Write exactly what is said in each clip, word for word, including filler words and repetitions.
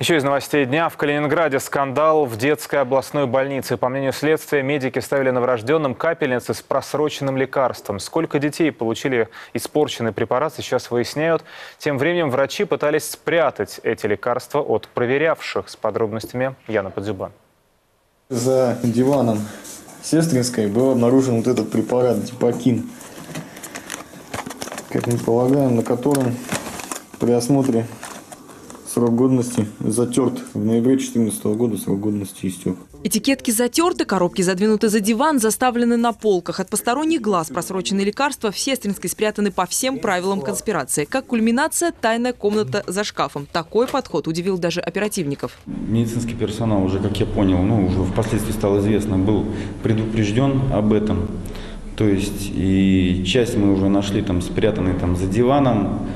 Еще из новостей дня. В Калининграде скандал в детской областной больнице. По мнению следствия, медики ставили новорожденным капельницы с просроченным лекарством. Сколько детей получили испорченный препарат, сейчас выясняют. Тем временем врачи пытались спрятать эти лекарства от проверявших. С подробностями Яна Подзюба. За диваном сестринской был обнаружен вот этот препарат дипакин, как мы полагаем, на котором при осмотре срок годности затерт. В ноябре две тысячи четырнадцатого года срок годности истек. Этикетки затерты, коробки задвинуты за диван, заставлены на полках. От посторонних глаз просроченные лекарства в сестринской спрятаны по всем правилам конспирации. Как кульминация — тайная комната за шкафом. Такой подход удивил даже оперативников. Медицинский персонал уже, как я понял, ну, уже впоследствии стало известно, был предупрежден об этом. То есть и часть мы уже нашли там спрятанной там за диваном.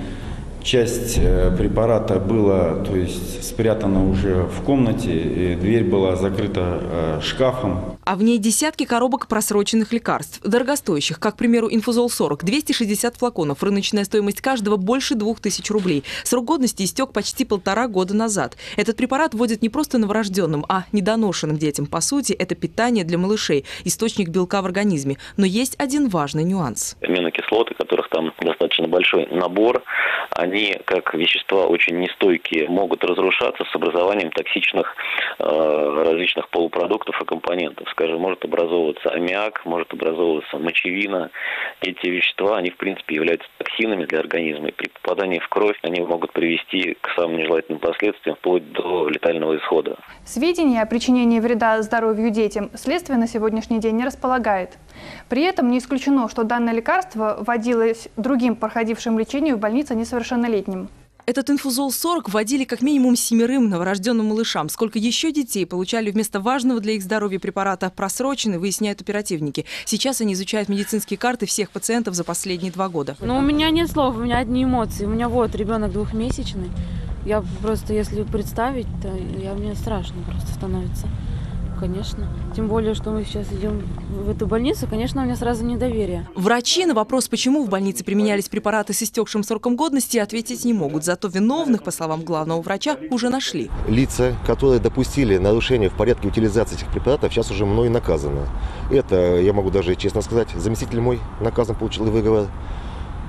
Часть препарата была, то есть, спрятана уже в комнате, дверь была закрыта шкафом. А в ней десятки коробок просроченных лекарств, дорогостоящих, как, к примеру, инфузол сорок, двести шестьдесят флаконов, рыночная стоимость каждого больше двух тысяч рублей. Срок годности истек почти полтора года назад. Этот препарат вводят не просто новорожденным, а недоношенным детям. По сути, это питание для малышей, источник белка в организме. Но есть один важный нюанс. Аминокислоты, которых там достаточно большой набор, они... Они, как вещества очень нестойкие, могут разрушаться с образованием токсичных э, различных полупродуктов и компонентов. Скажем, может образовываться аммиак, может образовываться мочевина. Эти вещества, они в принципе являются токсинами для организма. И при попадании в кровь они могут привести к самым нежелательным последствиям, вплоть до летального исхода. Сведения о причинении вреда здоровью детям следствие на сегодняшний день не располагает. При этом не исключено, что данное лекарство вводилось другим проходившим лечению в больнице несовершеннолетним. Этот инфузол сорок вводили как минимум семерым новорожденным малышам. Сколько еще детей получали вместо важного для их здоровья препарата просрочены, выясняют оперативники. Сейчас они изучают медицинские карты всех пациентов за последние два года. Но у меня нет слов, у меня одни эмоции. У меня вот ребенок двухмесячный. Я просто, если представить, то я, мне страшно просто становится. Конечно. Тем более, что мы сейчас идем в эту больницу, конечно, у меня сразу недоверие. Врачи на вопрос, почему в больнице применялись препараты с истекшим сроком годности, ответить не могут. Зато виновных, по словам главного врача, уже нашли. Лица, которые допустили нарушение в порядке утилизации этих препаратов, сейчас уже мной наказаны. Это, я могу даже честно сказать, заместитель мой наказан, получил выговор.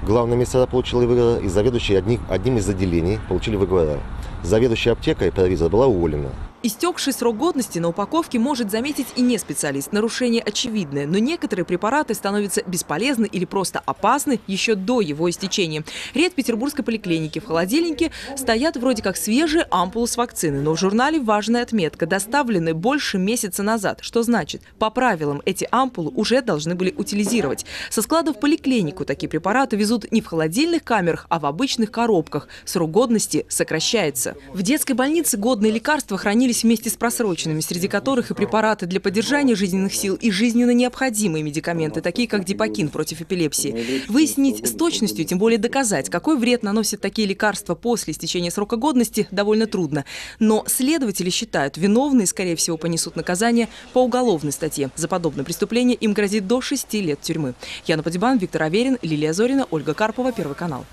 Главный медсестра получила выговор, и заведующий одним, одним из отделений получили выговора. Заведующая аптекой провизор была уволена. Истекший срок годности на упаковке может заметить и не специалист. Нарушение очевидное, но некоторые препараты становятся бесполезны или просто опасны еще до его истечения. Ряд петербургской поликлиники. В холодильнике стоят вроде как свежие ампулы с вакциной, но в журнале важная отметка: доставлены больше месяца назад. Что значит, по правилам эти ампулы уже должны были утилизировать. Со склада в поликлинику такие препараты везут не в холодильных камерах, а в обычных коробках. Срок годности сокращается. В детской больнице годные лекарства хранились вместе с просроченными, среди которых и препараты для поддержания жизненных сил, и жизненно необходимые медикаменты, такие как дипакин против эпилепсии. Выяснить с точностью, тем более доказать, какой вред наносят такие лекарства после истечения срока годности, довольно трудно. Но следователи считают, виновные, скорее всего, понесут наказание по уголовной статье. За подобное преступление им грозит до шести лет тюрьмы. Яна Подзюба, Виктор Аверин, Лилия Зорина, Ольга Карпова, Первый канал.